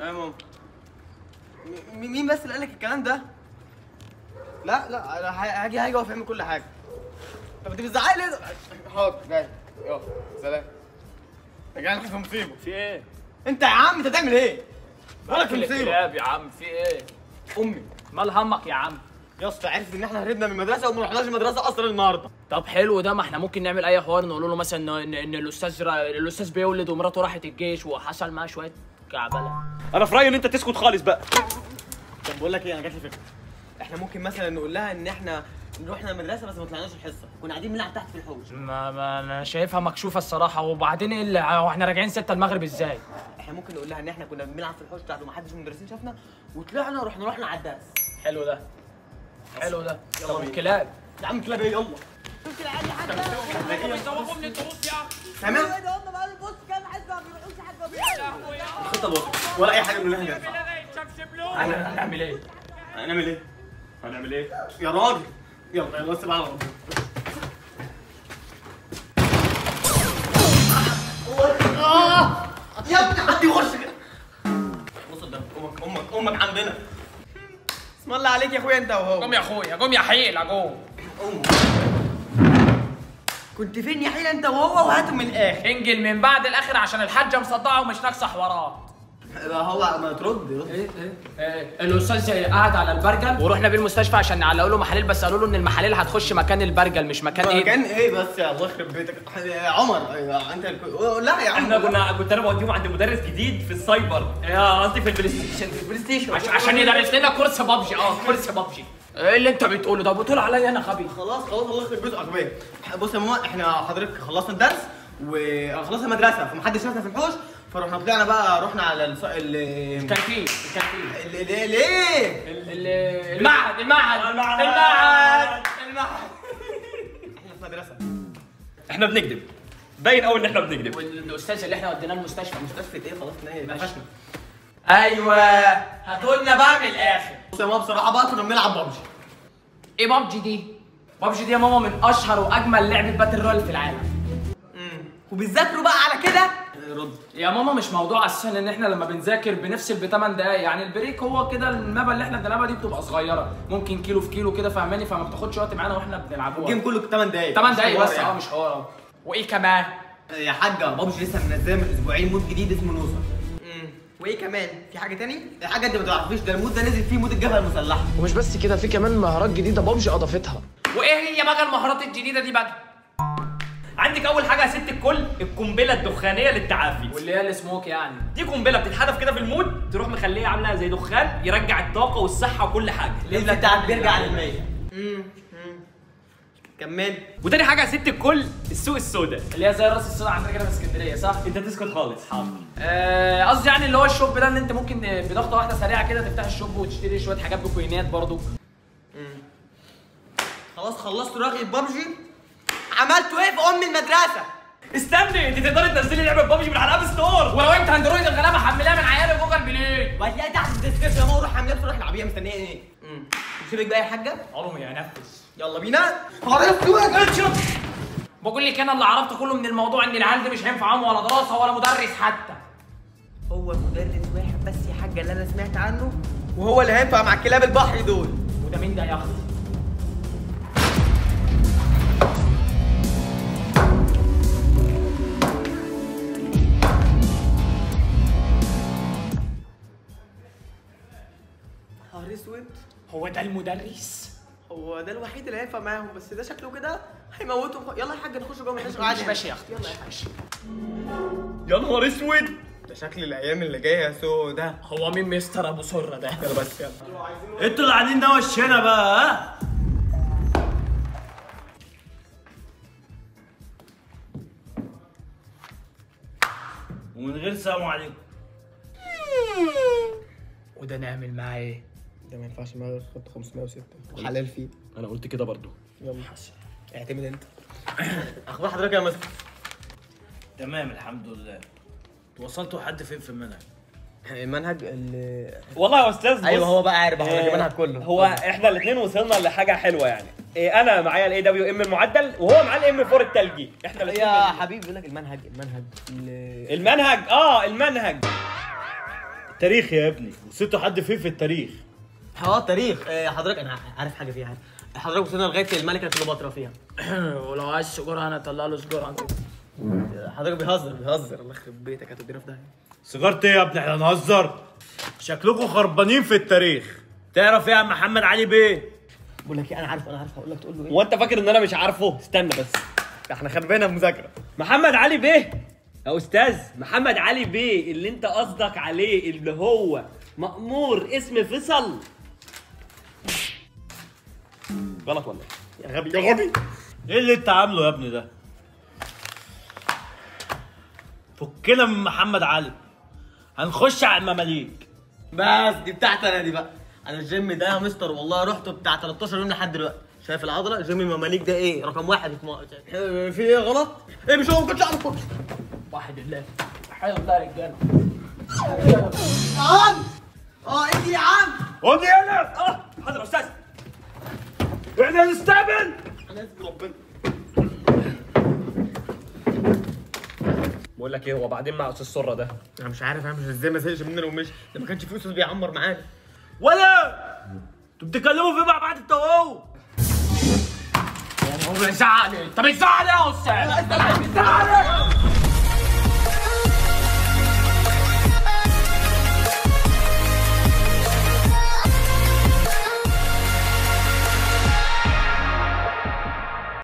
ايه يا ماما؟ مين بس اللي قال لك الكلام ده؟ لا لا انا هاجي وافهم كل حاجه. طب انت بتزعقي ليه؟ حاضر جاي، يلا سلام. انت جاي في مصيبه. في ايه؟ انت يا عم انت هتعمل ايه؟ مالك في مصيبه؟ يا عم في ايه؟ امي مال همك يا عم؟ يا اسطى عرفت ان احنا هربنا من المدرسه وما رحناش المدرسه اصلا النهارده. طب حلو ده، ما احنا ممكن نعمل اي حوار، نقول له مثلا ان الاستاذ بيولد ومراته راحت الجيش وحصل معاه شويه كعبله. انا في رايي ان انت تسكت خالص بقى. طب بقول لك ايه، انا جات لي فكره. احنا ممكن مثلا نقول لها ان احنا رحنا المدرسه بس ما طلعناش الحصه، كنا قاعدين بنلعب تحت في الحوش. ما انا شايفها مكشوفه الصراحه. وبعدين واحنا راجعين 6 المغرب ازاي؟ احنا ممكن نقول لها ان احنا كنا بنلعب في الحوش بتاعته ومحدش من المدرسين شافنا وطلعنا ورحنا على الدرس. حلو ده، حلو ده. طب الكلاب يا عم، الكلاب ايه؟ يلا شوف العيال حتى بيزوقوا من الدروس. يا عم سامع ده، هم بقى البص كام حد ما بيروحوش حد خطه بص ولا اي حاجه من اللي احنا هنعمل ايه؟ هنعمل ايه؟ هنعمل ايه يا راجل؟ يلا يلا سيب على ربنا. يا ابني حد يخش كده. بص قدامك، امك امك امك عندنا. اسم الله عليك يا اخويا انت وهو. قوم يا اخويا، قوم يا حيل، قوم. كنت فين يا حيل انت وهو؟ وهاتهم من الاخر. انجل من بعد الاخر عشان الحاجه مصدعه ومش ناقصه حوارات. لا هو ما ترد. ايه ايه الاستاذ قعد على البرجل ورحنا بيه المستشفى عشان نعلقوا له محاليل، بس قالوا له ان المحاليل هتخش مكان البرجل مش مكان ايه. مكان ايه بس يا الله يخرب بيتك يا عمر؟ انت لا يا عم احنا كنت انا بوديهم عند مدرس جديد في السايبر، قصدي في البلاي ستيشن. في البلاي ستيشن عشان يدرس لنا كورس بابجي. كورس بابجي. ايه اللي انت بتقوله ده؟ بتقول عليا انا غبي؟ خلاص الله يخرب بيتك غبي. بص يا ماما، احنا حضرتك خلصنا الدرس وخلصنا المدرسه فمحدش شافنا في الحوش، فروحنا طلعنا بقى، رحنا على الكانتين. ليه ليه؟ المعهد. احنا في مدرسه، احنا بنكذب باين قوي ان احنا بنكذب. والاستاذ اللي احنا وديناه المستشفى. مستشفى ايه؟ خلاص ناقشنا. ايوه هاتولنا بقى من الاخر. بص يا ماما بصراحه بقى كنا بنلعب ببجي. ايه ببجي دي؟ ببجي دي يا ماما من اشهر واجمل لعبه باتل رويال في العالم، وبتذاكروا بقى على كده؟ رد يا ماما. مش موضوع اساسا ان احنا لما بنذاكر بنفصل ب8 دقايق، يعني البريك هو كده. المابا اللي احنا بنلعبها دي بتبقى صغيره، ممكن كيلو في كيلو كده فاهماني، فما بتاخدش وقت معانا واحنا بنلعبوها. الجيم كله 8 دقايق. 8 دقايق بس يعني. مش حوار. وايه كمان؟ يا حاجه بابجي لسه منزله من اسبوعين مود جديد اسمه نوزر. وايه كمان؟ في حاجه تاني؟ حاجه انت ما تعرفيش، ده المود ده نزل فيه مود الجبهه المسلحه. ومش بس كده، في كمان مهارات جديده بابجي اضافتها. وايه هي بقى المهارات الجديده دي بقى؟ عندك اول حاجه يا ست الكل القنبله الدخانيه للتعافي، واللي هي السموك. يعني دي قنبله بتتحدف كده في المود، تروح مخليه عامله زي دخان يرجع الطاقه والصحه وكل حاجه. اللي بتاعك بيرجع لل100. كمل. وتاني حاجه يا ست الكل السوق السوداء، اللي هي زي راس السوداء عندنا كده في اسكندريه، صح؟ انت تسكت خالص. حاضر. قصدي يعني اللي هو الشوب ده، ان انت ممكن بضغطه واحده سريعه كده تفتح الشوب وتشتري شويه حاجات بكوينات برضو. خلاص خلصت رغي ببجي. عملتوا ايه في ام المدرسه؟ استني، انت تقدري تنزلي لعبه ببجي من على الاب ستور، ولو انت اندرويد الغلابه حملها من عيال جوجل بلاي، وهتلاقيها تحت في الديسكربشن يا ماما. روح حملها بسرعه، العبيها مستنيه ايه؟ سيبك بقى يا حاجه. عمري هنفذ. يلا بينا. عرفت وجهك انشط. بقول لك انا اللي عرفته كله من الموضوع ان العيال دي مش هينفعهم ولا دراسه ولا مدرس حتى. هو مدرس واحد بس يا حاجه اللي انا سمعت عنه، وهو اللي هينفع مع الكلاب البحر دول. وده مين ده يا اختي؟ هو ده المدرس؟ هو ده الوحيد اللي هينفع معاهم، بس ده شكله كده هيموتهم. يلا يا حاج نخش جوه. ماشي يا اختي. يلا يا حاج. يا نهار اسود، ده شكل الايام اللي جايه سودا. هو مين مستر ابو سره ده؟ يلا بس يلا. انتوا اللي قاعدين ده وشنا بقى. ها ومن غير سلام عليكم. وده نعمل معاه ايه؟ ده ما ينفعش معايا خط 506 وحلال فيه. انا قلت كده برضو. يلا اعتمد انت. اخبار حضرتك يا مستر؟ تمام الحمد لله. توصلتوا لحد فين في المنهج؟ المنهج والله يا استاذ. ايوه هو بقى عارف المنهج كله. هو احنا الاثنين وصلنا لحاجه حلوه يعني. انا معايا الاي دبليو ام المعدل، وهو معاه الام 4 الثلجي. احنا الاثنين يا حبيبي. بيقول لك المنهج المنهج تاريخ يا ابني، وصلتوا حد فين في التاريخ؟ تاريخ حضرتك. انا عارف حاجه فيها، حضرتك وصلنا لغايه الملكه كليوباترا فيها. ولو عايز سجاره انا اطلع له سجاره. حضرتك بيهزر. الله يخرب بيتك، هتودينا في داهيه. سيجاره ايه يا ابني، احنا هنهزر؟ شكلكم خربانين في التاريخ. تعرف ايه يا محمد علي بيه؟ بقول لك ايه، انا عارف هقول لك تقول له ايه. هو انت فاكر ان انا مش عارفه؟ استنى بس، احنا خربانه مذاكره. محمد علي بيه يا استاذ، محمد علي بيه اللي انت قصدك عليه، اللي هو مأمور اسم فيصل. غلط ولا ايه؟ يا غبي يا غبي، ايه اللي انت عامله يا ابني ده؟ فكنا من محمد علي، هنخش على المماليك. بس دي بتاعتي انا دي بقى. انا الجيم ده يا مستر والله رحته بتاع 13 يوم لحد دلوقتي. شايف العضله؟ جيم المماليك ده ايه؟ رقم واحد في ايه غلط؟ ايه مش هو ما كنتش اعرفه؟ واحد الله حلو ده يا رجاله. ادي يا عم، ادي يلا. حاضر يا استاذ، احنا هنستقبل. انا اسف ربنا. بقول لك ايه، هو بعدين مع استاذ سره ده انا مش عارف اعمل ازاي، ما زهقش مننا ومشي. ده ما كانش فيه استاذ بيعمر معانا ولا انتوا بتتكلموا فيه بقى بعد التوقف؟ يعني هو بيزعق ليه؟ طب ازعق ليه يا استاذ؟